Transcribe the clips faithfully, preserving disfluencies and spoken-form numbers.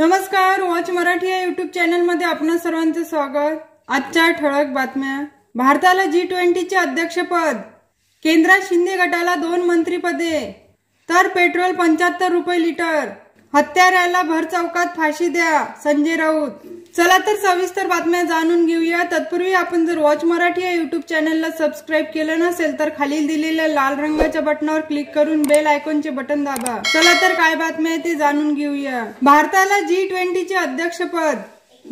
नमस्कार, वॉच मराठी या YouTube channel मध्ये आपणा सर्वांचे स्वागत। आजच्या ठळक बातम्या। भारताला जी ट्वेंटी चे अध्यक्षपद, केंद्रात शिंदे गटाला दोन मंत्रीपदे, तर पेट्रोल पंच्याहत्तर रुपये लिटर, हत्याऱ्याला भर चौकात फाशी द्या, संजय राऊत। चला तर सविस्तर बातम्या जाणून घेऊया। तत्पूर्वी आपण जर वॉच मराठी या युट्यूब चॅनलला सबस्क्राइब केलं नसेल तर खालील दिलेल्या लाल रंगाच्या बटणावर क्लिक करून बेल आयकॉनचे बटन दाबा। चला तर काय बातम्या आहे ते जाणून घेऊया। भारताला जी ट्वेंटी चे अध्यक्षपद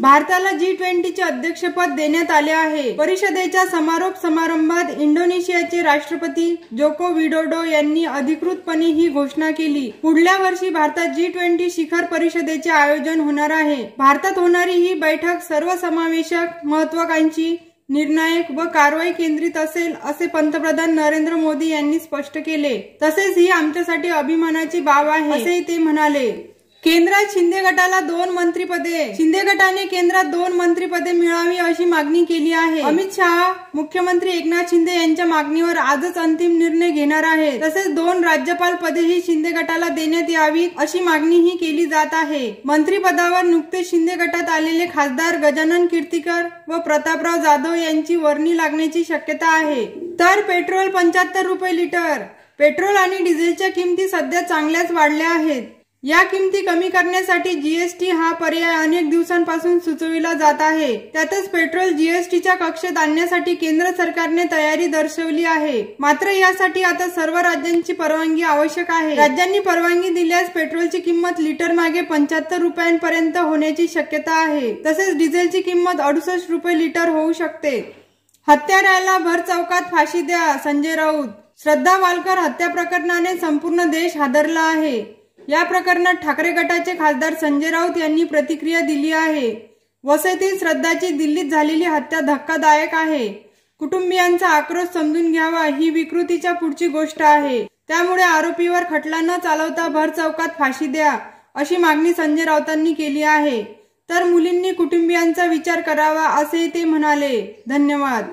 भारताला जी ट्वेंटी चे अध्यक्षपद देण्यात आले आहे। परिषदेच्या समारोप समारंभात इंडोनेशियाचे राष्ट्रपती जोको विडोडो यांनी अधिकृतपणे ही घोषणा केली। पुढल्या वर्षी भारतात जी ट्वेंटी शिखर परिषदेचे आयोजन होणार आहे। भारतात होणारी ही बैठक सर्वसमावेशक, महत्त्वाकांक्षी, निर्णायक व कारवाई केंद्रित असेल असे पंतप्रधान नरेंद्र मोदी यांनी स्पष्ट केले। तसेच ही आमच्यासाठी अभिमानाची बाब आहे असेही ते म्हणाले। केंद्रात शिंदे गटाला दोन मंत्रीपदे, शिंदे गटाने केंद्रात दोन मंत्रीपदे मिळावी अशी मागणी केली आहे। अमित शहा मुख्यमंत्री एकनाथ शिंदे यांच्या मागणीवर आजच अंतिम निर्णय घेणार आहे। तसेच दोन राज्यपाल पदेही शिंदे गटाला देण्यात यावीत अशी मागणीही केली जात आहे। मंत्रीपदावर नुकतेच शिंदे गटात आलेले खासदार गजानन कीर्तिकर व प्रतापराव जाधव यांची वर्णी लागण्याची शक्यता आहे। तर पेट्रोल पंच्याहत्तर रुपये लिटर, पेट्रोल आणि डिझेलच्या किमती सध्या चांगल्याच वाढल्या आहेत। या किमती कमी करण्यासाठी जीएसटी हा पर्याय अनेक दिवसांपासून सुचविला जात आहे। त्यातच पेट्रोल जीएसटीच्या कक्षेत आणण्यासाठी केंद्र सरकारने तयारी दर्शवली आहे। मात्र यासाठी आता सर्व राज्यांची परवानगी आवश्यक आहे। राज्यांनी परवानगी दिल्यास पेट्रोलची किंमत लिटर मागे पंच्याहत्तर रुपयांपर्यंत होण्याची शक्यता आहे। तसेच डिझेलची किंमत अडुसष्ट रुपये लिटर होऊ शकते। हत्याऱ्याला भर चौकात फाशी द्या, संजय राऊत। श्रद्धा वालकर हत्या प्रकरणाने संपूर्ण देश हादरला आहे। या प्रकरणात ठाकरे गटाचे खासदार संजय राऊत यांनी प्रतिक्रिया दिली आहे। वसईतील श्रद्धाची दिल्लीत झालेली हत्या धक्कादायक आहे। कुटुंबियांचा आक्रोश समजून घ्यावा ही विकृतीच्या पुढची गोष्ट आहे। त्यामुळे आरोपीवर खटला न चालवता भर चौकात फाशी द्या अशी मागणी संजय राऊतांनी केली आहे। तर मुलींनी कुटुंबियांचा विचार करावा असे ते म्हणाले। धन्यवाद।